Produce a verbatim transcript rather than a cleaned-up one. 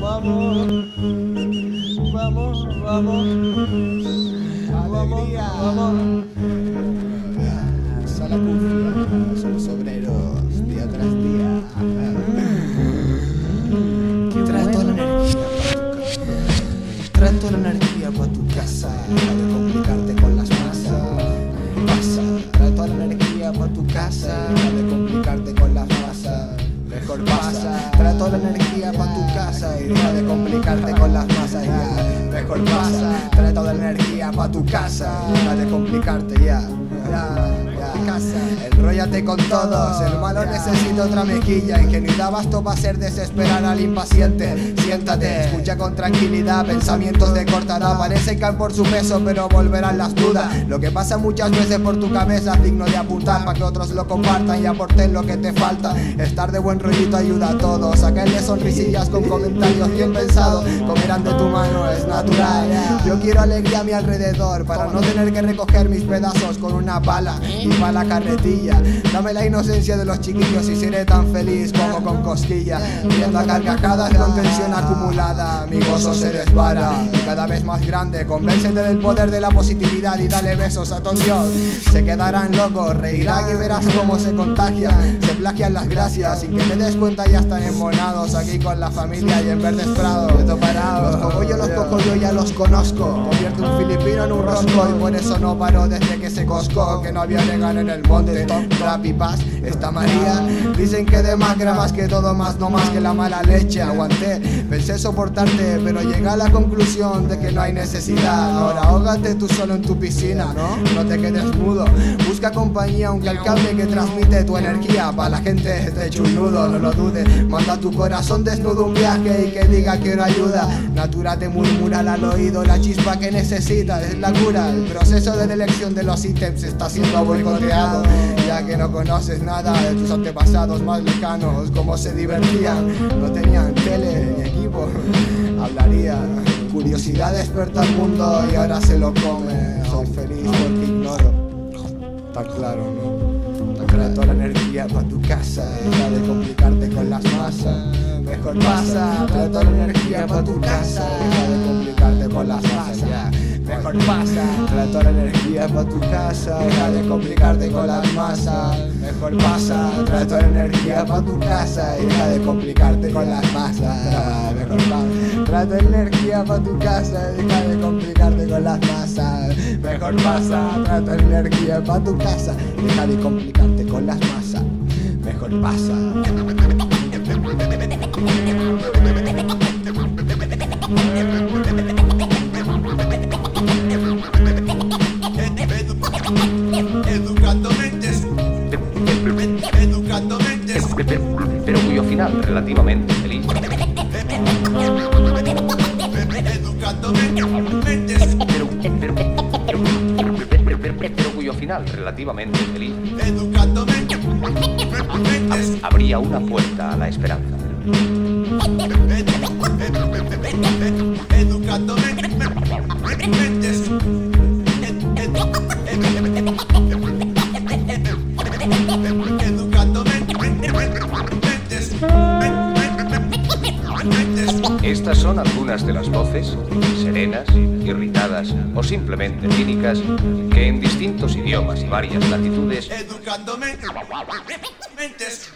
vamos, vamos, vamos, vamos, vamos, vamos, la sala cufia, somos obreros día tras día. Que trae toda la energía para tu casa, trae toda la energía para tu casa, para de complicarte con las masas. Trae toda la energía para tu casa, para de complicarte con las masas. Mejor pasa, trae toda la energía pa' tu casa y deja de complicarte con las masas, ya. Mejor pasa, trae toda la energía pa' tu casa, deja de complicarte, ya. Enróllate con todos, hermano, necesito otra mejilla. Ingenuidad basta para hacer desesperar al impaciente. Siéntate, escucha con tranquilidad, pensamientos de corta edad parecen caer por su peso, pero volverán las dudas. Lo que pasa muchas veces por tu cabeza es digno de apuntar, para que otros lo compartan y aporten lo que te falta. Estar de buen rollito ayuda a todos, sacarle sonrisillas con comentarios bien pensados. Comerán de tu mano, es natural. Yo quiero alegría a mi alrededor, para no tener que recoger mis pedazos con una pala y para la carretilla. Dame la inocencia de los chiquillos y seré tan feliz como con cosquillas, viendo a carcajadas con tensión acumulada. Mi gozo se desvara y cada vez más grande. Convéncete del poder de la positividad y dale besos a todos. Se quedarán locos, reirán y verás cómo se contagia. Se plagian las gracias sin que te des cuenta, ya están embonados aquí con la familia y en verdes prados. Los cojo yo, los cojo yo, ya los conozco. Convierte un filipino en un rosco y por eso no paro desde que se coscó, que no había legal en el monte. Rap y paz, esta María. Dicen que de más gramas que todo más, no más que la mala leche. Aguanté, pensé soportarte, pero llegué a la conclusión de que no hay necesidad. Ahora ahógate tú solo en tu piscina, no te quedes mudo. Busca compañía, aunque el cable que transmite tu energía para la gente esté hecho un nudo, no lo dudes. Manda a tu corazón desnudo un viaje y que diga que no ayuda. Natura te murmura al oído, la chispa que necesitas es la cura. El proceso de elección de los ítems está siendo boicoteado, ya que no conoces nada de tus antepasados más lejanos. Cómo se divertían, no tenían tele ni equipo, hablarían. Curiosidad desperta al mundo y ahora se lo come. Soy feliz porque ignoro, está claro, ¿no? Está claro. Toda la energía para tu casa, deja de complicarte con las masas. Mejor pasa, trae toda la energía para tu casa, deja de complicarte con las masas, ya. Mejor pasa, trae toda la energía pa' tu casa, deja de complicarte con las masas. Mejor pasa, trae toda la energía pa' tu casa, deja de complicarte con las masas. Mejor pasa, trae toda la energía pa' tu casa, deja de complicarte con las masas. Mejor pasa, trae toda la energía pa' tu casa, deja de complicarte con las masas. Mejor pasa. Educando mentes, educando mentes, pero cuyo final relativamente feliz. Educando mentes, pero cuyo final relativamente feliz. Educando mentes, abría una puerta a la esperanza. Educando mentes. Estas son algunas de las voces, serenas, irritadas o simplemente cínicas, que en distintos idiomas y varias latitudes... Educando mentes.